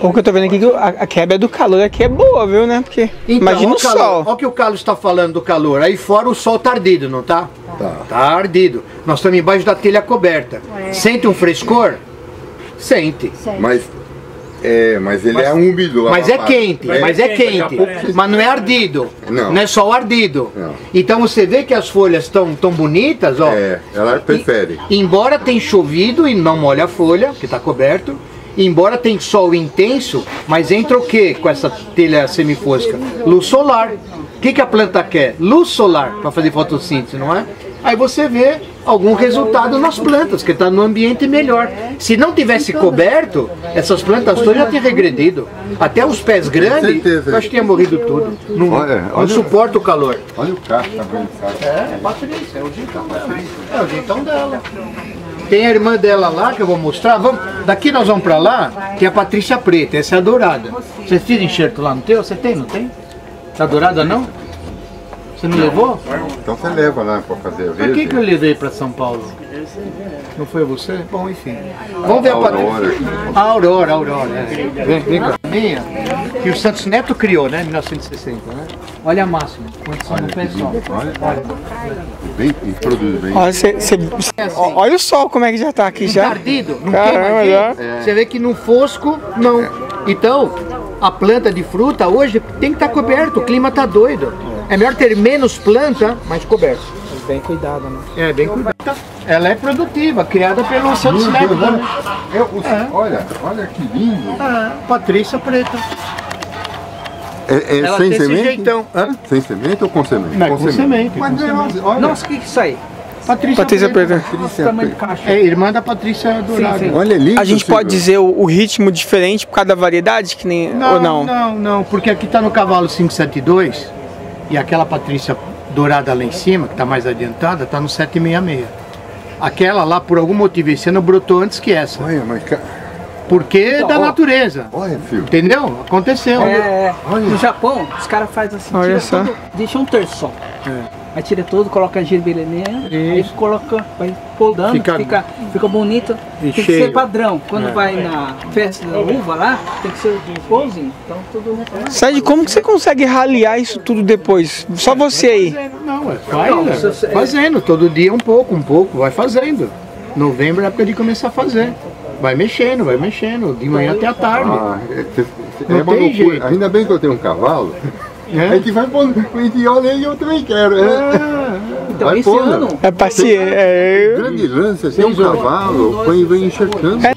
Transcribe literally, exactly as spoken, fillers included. O que eu tô vendo aqui, que a quebra do calor aqui é boa, viu, né? Porque então, imagina o calor, sol. Olha o que o Carlos está falando do calor. Aí fora o sol tá ardido, não tá? Tá. Tá ardido. Nós estamos embaixo da telha coberta. É. Sente um frescor? Sente. Sente. Mas é, mas ele mas, é úmido. Mas é quente, é. mas é quente. Mas não é ardido. Não, não é sol ardido. Não. Então você vê que as folhas estão tão bonitas, ó. É, ela prefere. E, embora tenha chovido e não molha a folha, que está coberto. Embora tem sol intenso, mas entra o que com essa telha semifosca? Luz solar. O que, que a planta quer? Luz solar para fazer fotossíntese, não é? Aí você vê algum resultado nas plantas, que está no ambiente melhor. Se não tivesse coberto, essas plantas todas já tinham regredido. Até os pés grandes, eu acho que tinha morrido tudo. Não, olha, olha, não suporta o calor. Olha o cacho, tá bonito. É, Patrícia, é o jeitão dela. É o jeitão dela. Tem a irmã dela lá, que eu vou mostrar. Vamos, daqui nós vamos pra lá, que é a Patrícia Preta, essa é a Dourada. Você fez enxerto lá no teu? Você tem, não tem? Tá Dourada, não? Você não levou? Então você leva lá pra fazer a verde. Por que que eu levei pra São Paulo? Não foi você? Bom, enfim. Vamos ver a Patrícia. A Aurora, a Aurora. É. Vem, vem cá. Minha, que o Santos Neto criou, né, em mil novecentos e sessenta, né? Olha a máxima, condição do pé sol. Olha. Bem, produz bem. Olha, cê, cê, é assim. Olha o sol como é que já tá aqui já. Encardido, não queima já. Você vê que no fosco, não. Então, a planta de fruta hoje tem que estar tá coberta, o clima tá doido. É melhor ter menos planta, mas coberto. Bem cuidado, né? É, bem cuidado. Ela é produtiva, criada pelo Santos Neto. É. Olha, olha que lindo. É, Patrícia Preta. É, é ela sem tem semente? Esse jeitão. Hã? Sem semente ou com semente? Não, com, com semente. semente. Mas olha. Nossa, o que que isso aí? Patrícia, Patrícia Preta. Patrícia Preta. É irmã da Patrícia Dourada. Sim, sim. Olha, lindo. A gente pode dizer o, o ritmo diferente por causa da variedade? Que nem, não, ou não? Não, não, porque aqui está no cavalo cinco sete dois e aquela Patrícia Dourada lá em cima, que está mais adiantada, está no sete seis seis. Aquela lá, por algum motivo, esse ano brotou antes que essa. Olha, mas... Porque então, da ó, natureza. Olha, filho. Entendeu? Aconteceu. É, olha. No Japão, os caras fazem assim, olha só. Todo, deixa um terço só. É. Aí tira todo, coloca a gerbelenena, aí coloca, vai podando, fica, fica, fica bonito. Tem cheio. Que ser padrão. Quando é. vai na festa da uva lá, tem que ser bonzinho. Então tudo... Sérgio, como que você consegue raliar isso tudo depois? Só é, você aí. Não, é faz, é, fazendo. Todo dia um pouco, um pouco, vai fazendo. Novembro é a época de começar a fazer. Vai mexendo, vai mexendo, de manhã até a tarde. Ah, é, é uma loucura. Ainda bem que eu tenho um cavalo. É, é que vai pôr e olha aí, eu também quero. É. Ah, então vai esse pôr, ano. É paciência. É grande lance, tem um cavalo, põe e vem enxertando. É,